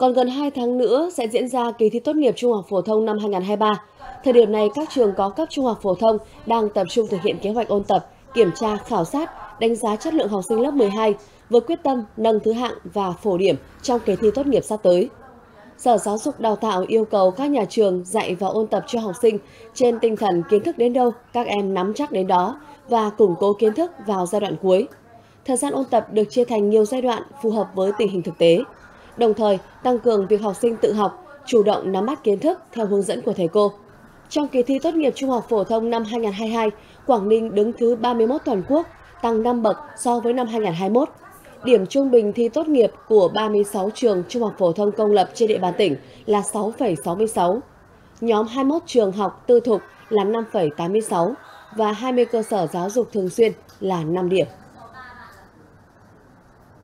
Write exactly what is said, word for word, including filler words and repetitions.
Còn gần hai tháng nữa sẽ diễn ra kỳ thi tốt nghiệp trung học phổ thông năm hai nghìn không trăm hai mươi ba. Thời điểm này, các trường có cấp trung học phổ thông đang tập trung thực hiện kế hoạch ôn tập, kiểm tra, khảo sát, đánh giá chất lượng học sinh lớp mười hai với quyết tâm nâng thứ hạng và phổ điểm trong kỳ thi tốt nghiệp sắp tới. Sở Giáo dục Đào tạo yêu cầu các nhà trường dạy và ôn tập cho học sinh trên tinh thần kiến thức đến đâu, các em nắm chắc đến đó và củng cố kiến thức vào giai đoạn cuối. Thời gian ôn tập được chia thành nhiều giai đoạn phù hợp với tình hình thực tế, đồng thời tăng cường việc học sinh tự học, chủ động nắm bắt kiến thức theo hướng dẫn của thầy cô. Trong kỳ thi tốt nghiệp trung học phổ thông năm hai nghìn không trăm hai mươi hai, Quảng Ninh đứng thứ ba mươi mốt toàn quốc, tăng năm bậc so với năm hai nghìn không trăm hai mươi mốt. Điểm trung bình thi tốt nghiệp của ba mươi sáu trường trung học phổ thông công lập trên địa bàn tỉnh là sáu phẩy sáu mươi sáu, nhóm hai mươi mốt trường học tư thục là năm phẩy tám mươi sáu và hai mươi cơ sở giáo dục thường xuyên là năm điểm.